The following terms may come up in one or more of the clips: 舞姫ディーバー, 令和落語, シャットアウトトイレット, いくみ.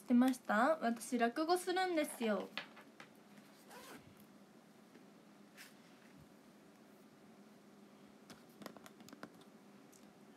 知ってました？私落語するんですよ。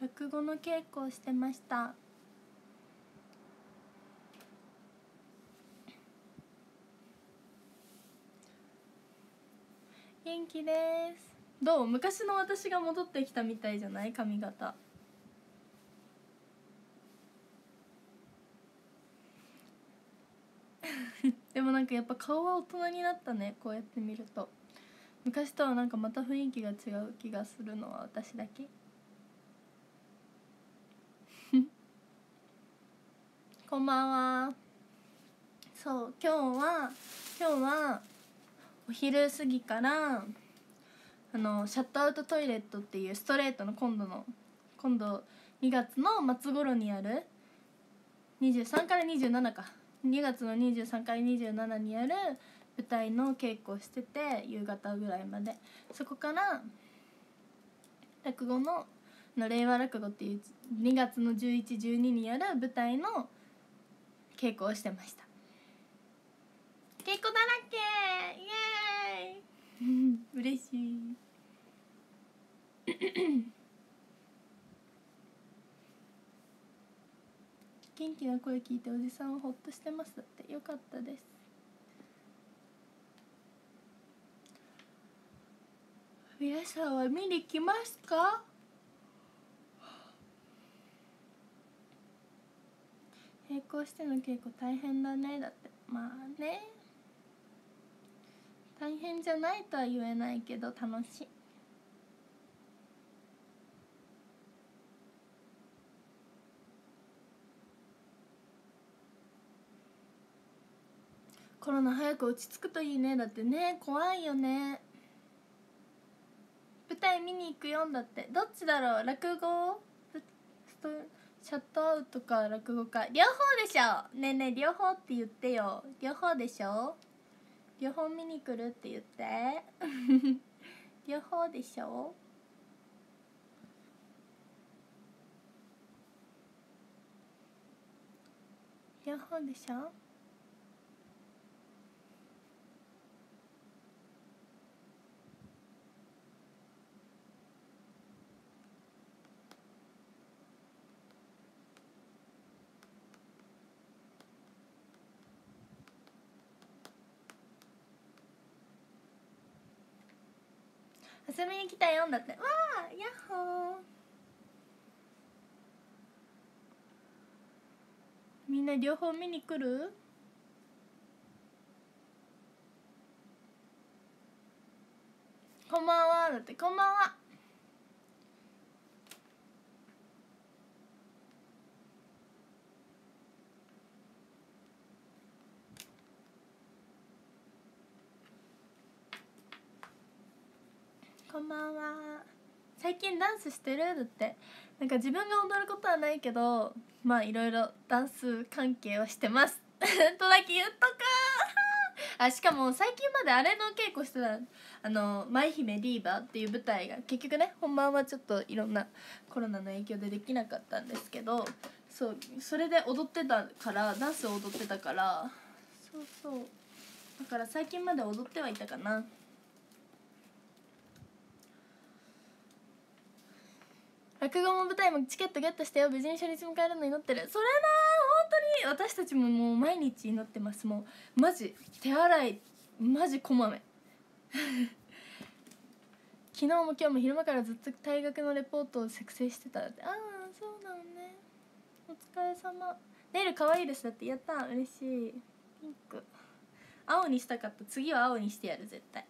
落語の稽古をしてました。元気です。どう？昔の私が戻ってきたみたいじゃない？髪型。でもなんかやっぱ顔は大人になったね、こうやって見ると。昔とはなんかまた雰囲気が違う気がするのは私だけ。こんばんは。そう、今日はお昼過ぎからシャットアウトトイレットっていうストレートの今度2月の末頃にある23から27か2月の23から27にある舞台の稽古をしてて、夕方ぐらいまで。そこから落語の令和落語っていう2月の11、12にある舞台の稽古をしてました。稽古だらけ、イエーイ。嬉しい。元気な声聞いておじさんはほっとしてますだって。よかったです。皆さんは見に来ますか？並行しての稽古大変だねだって。まあね、大変じゃないとは言えないけど楽しい。コロナ早く落ち着くといいねだってね。怖いよね。舞台見に行くよんだって。どっちだろう？落語シャットアウトか落語か両方でしょ。ねえねえ、両方って言ってよ。両方でしょ。両方見に来るって言って。両方でしょ。両方でしょ。遊びに来たよんだって。わー、やっほー。みんな両方見に来る？こんばんはだって。こんばんは。こんばんは。最近ダンスしてる？だって。なんか自分が踊ることはないけど、まあいろいろダンス関係はしてます。とだけ言っとく。あ、しかも最近まであれの稽古してた、舞姫ディーバーっていう舞台が結局ね、本番はちょっといろんなコロナの影響でできなかったんですけど、そうそれで踊ってたから、ダンスを踊ってたから、そうそうだから最近まで踊ってはいたかな。落語も舞台もチケットゲットしてよ。無事に初日迎えるの祈ってる。それな、本当に私たちももう毎日祈ってます。もうマジ手洗いマジこまめ。昨日も今日も昼間からずっと大学のレポートを作成してたって。ああそうなのね。お疲れ様。ネイル可愛いですだって。やった、嬉しい。ピンク青にしたかった。次は青にしてやる絶対。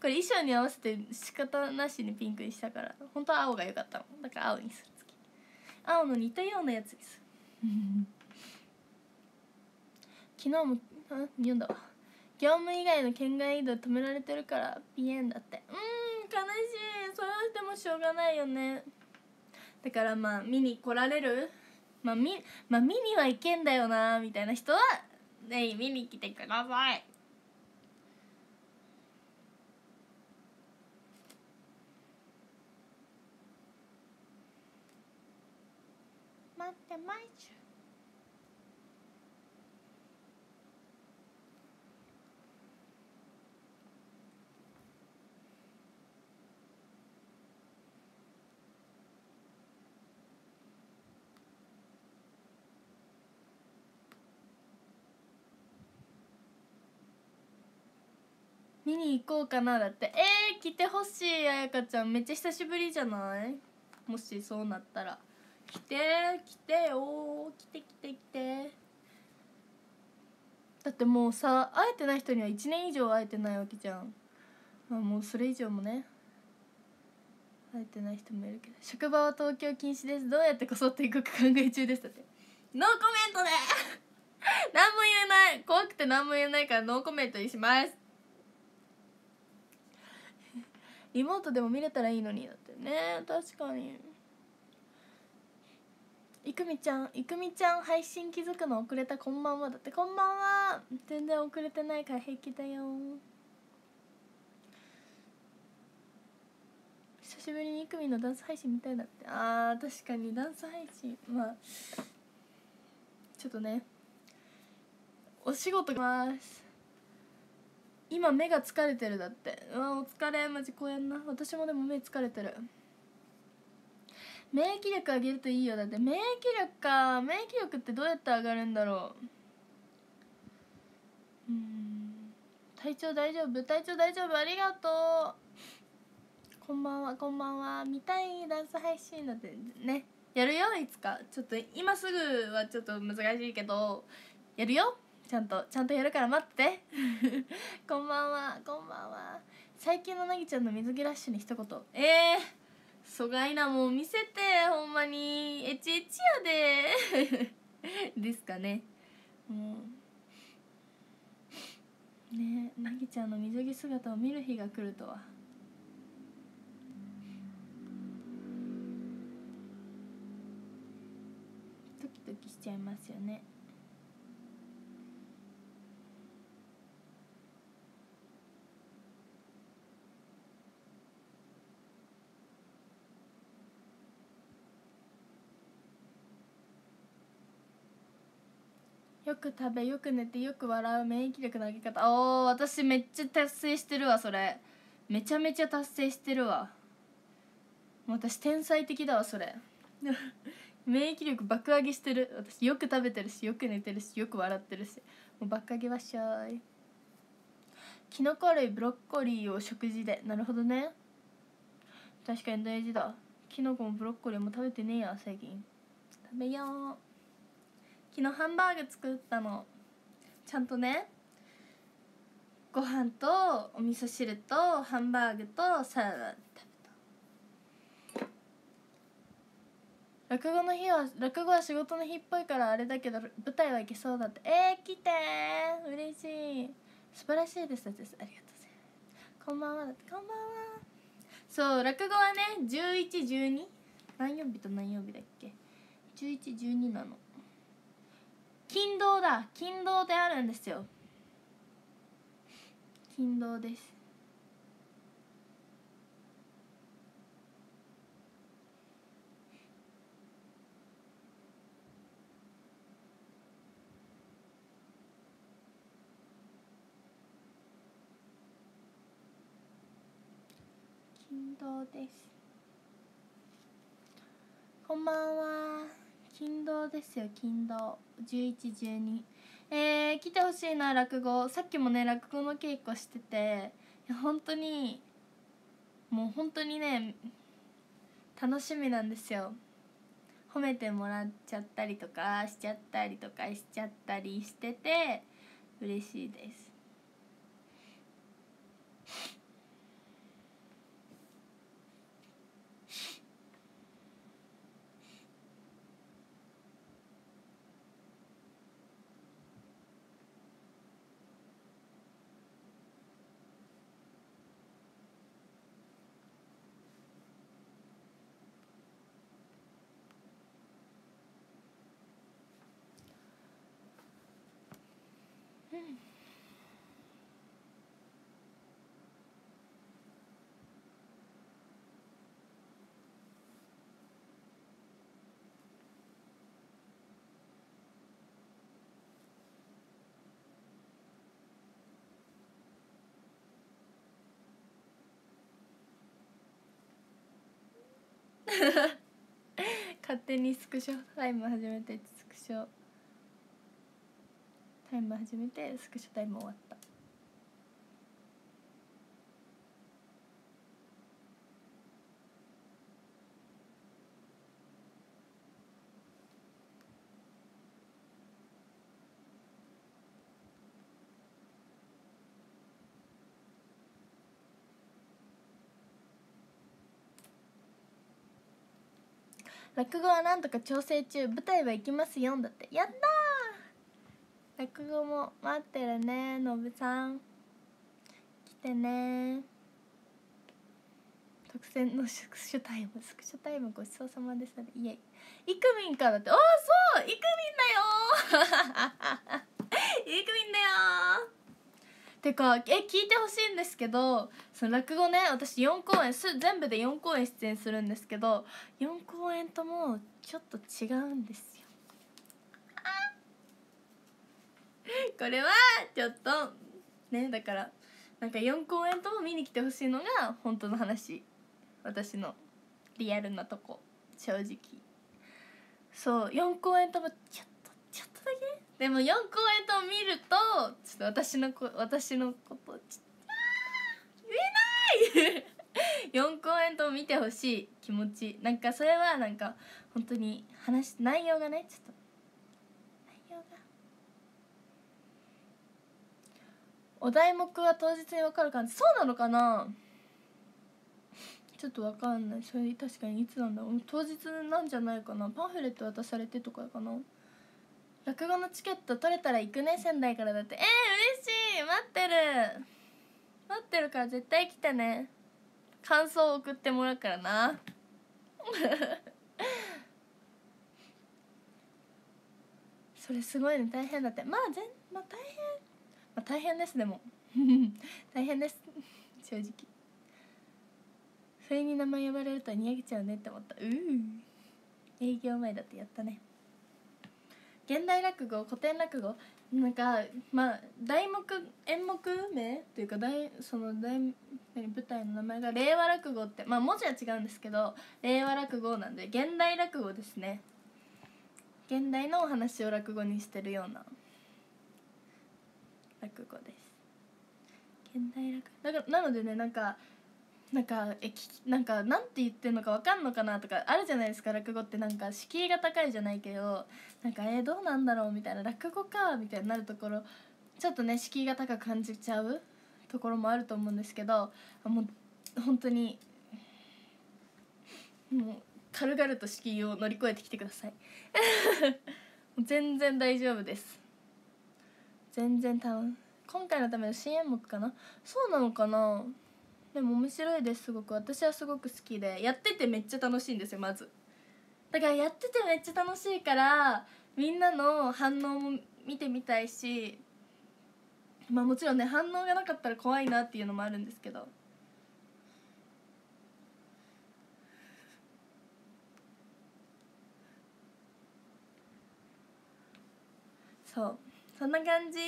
これ衣装に合わせて仕方なしにピンクにしたから、本当は青が良かったもん。だから青にする。次青の似たようなやつにする。昨日も読んだわ。業務以外の県外移動止められてるからピエンだって。悲しい。それをしてもしょうがないよね。だからまあ見に来られる、まあ見には行けんだよなみたいな人はぜひ見に来てください。待ってまいちゅ。見に行こうかなだって。来てほしい。あやかちゃんめっちゃ久しぶりじゃない？もしそうなったら来てよ。だってもうさ、会えてない人には1年以上会えてないわけじゃん。まあもうそれ以上もね会えてない人もいるけど。職場は東京禁止です、どうやってこそっていくか考え中です。だってノーコメントで何も言えない。怖くて何も言えないからノーコメントにします。リモートでも見れたらいいのに。だってね、確かに。いくみちゃん配信気づくの遅れた、こんばんは。だってこんばんは。全然遅れてないから平気だよ。久しぶりにいくみのダンス配信みたいだって。あー確かにダンス配信、まあちょっとねお仕事がます。今目が疲れてる。だって、うわお疲れ、マジこうやんな。私もでも目疲れてる。免疫力上げるといいよ。だって免疫力か。免疫力ってどうやって上がるんだろう。体調大丈夫？体調大丈夫、ありがとう。こんばんは、こんばんは。見たいダンス配信だってね、やるよいつか。ちょっと今すぐはちょっと難しいけどやるよ。ちゃんとやるから待ってこんばんは、こんばんは。最近のなぎちゃんの水着ラッシュに一言。疎外なもん見せて、ほんまにエチエチやでですかね。もうねえ、なぎちゃんの水着姿を見る日が来るとは。ドキドキしちゃいますよね。よく食べ、よく寝て、よく笑う、免疫力の上げ方。おー、私めっちゃ達成してるわ。それめちゃめちゃ達成してるわ。私天才的だわそれ免疫力爆上げしてる。私よく食べてるし、よく寝てるし、よく笑ってるし、もう爆上げはしゃーい。キノコ類、ブロッコリーを食事で。なるほどね、確かに大事だ。キノコもブロッコリーも食べてねえや最近。食べよう。昨日ハンバーグ作ったの。ちゃんとね、ご飯とお味噌汁とハンバーグとサラダで食べた。落語は仕事の日っぽいからあれだけど舞台はいけそうだって。来てー、嬉しい。素晴らしいです。ありがとうございます。こんばんは。だってこんばんは。そう、落語はね11、12、何曜日と何曜日だっけ。11、12なの。金堂だ、金堂であるんですよ。金堂です。金堂です。こんばんは。金堂ですよ、金堂。11、12。来てほしいな落語。さっきもね落語の稽古してて、本当にもう本当にね楽しみなんですよ。褒めてもらっちゃったりとかしちゃったりとかしちゃったりしてて嬉しいです。勝手にスクショタイム始めて、スクショタイム始めて、スクショタイム終わった。落語はなんとか調整中、舞台は行きますよんだって。やったー、落語も待ってるね、のぶさん来てね。特選のスクショタイム、スクショタイムごちそうさまでしたね。いえ、いくみんかだって。ああ、そう、いくみんだよーいくみんだよー。てか、聞いてほしいんですけど、その落語ね、私4公演、全部で4公演出演するんですけど、4公演ともちょっと違うんですよ。これは、ちょっと、ね、だから、なんか4公演とも見に来てほしいのが本当の話。私のリアルなとこ、正直。そう、4公演ともちょっとだけ、でも4公演とも見るとちょっと私のこと言えない4公演とも見てほしい気持ち、なんかそれはなんか本当に話、内容がね、ちょっと内容が、お題目は当日に分かる感じ。そうなのかな、ちょっと分かんない。それ確かにいつなんだろう。当日なんじゃないかな。パンフレット渡されてとかかな。落語のチケット取れたら行くね、仙台からだって。嬉しい、待ってる待ってるから絶対来てね。感想を送ってもらうからなそれすごいね、大変だって。まあ大変、まあ、大変です。でも大変です正直。それに名前呼ばれるとにやげちゃうねって思った。営業前だって。やったね。現代落語、古典落語、なんかまあ題目、演目名っていうか、その舞台の名前が令和落語って、まあ文字は違うんですけど令和落語なんで、現代落語ですね。現代のお話を落語にしてるような落語です、現代落語だから。なのでね、なんて言ってるのか分かんのかなとかあるじゃないですか。落語ってなんか敷居が高いじゃないけど、なんかどうなんだろうみたいな、落語かみたいになるところ、ちょっとね敷居が高く感じちゃうところもあると思うんですけど、もう本当にもう軽々と敷居を乗り越えてきてください全然大丈夫です。全然今回のための新演目かな。そうなのかな。でも面白いです、すごく。私はすごく好きで、やっててめっちゃ楽しいんですよ。まずだからやっててめっちゃ楽しいから、みんなの反応も見てみたいし、まあもちろんね反応がなかったら怖いなっていうのもあるんですけど、そうそんな感じ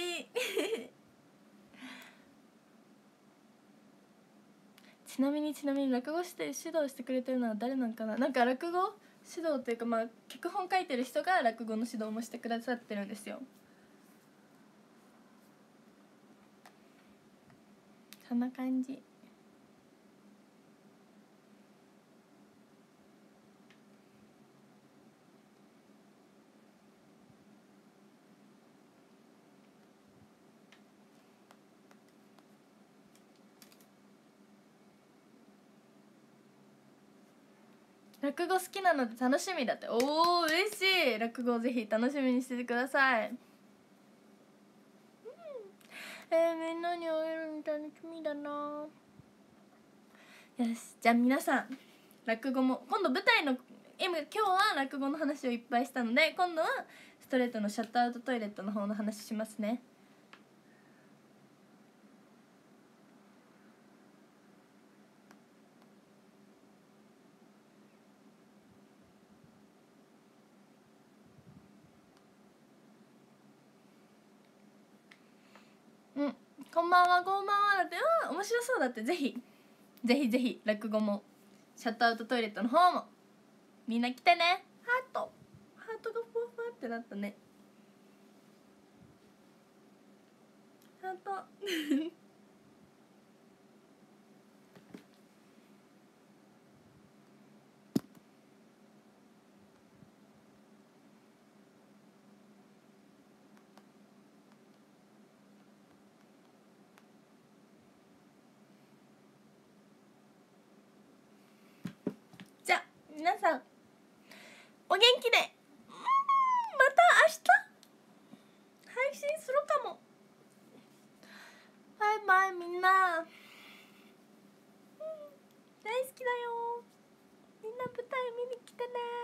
ちなみに落語して指導してくれてるのは誰なんかな。なんか落語指導というか、まあ脚本書いてる人が落語の指導もしてくださってるんですよ。そんな感じ。落語好きなので楽しみだって。おお、嬉しい。落語をぜひ楽しみにしててください。みんなに会えるの楽しみだな。よし、じゃあ皆さん落語も、今度舞台の今日は落語の話をいっぱいしたので、今度はストレートのシャットアウトトイレットの方の話しますね。こんばんは、こんばんはだって。面白そうだって。ぜひ落語もシャットアウトトイレットの方もみんな来てね。ハートがふわふわってなったね、ハート皆さん来てねー。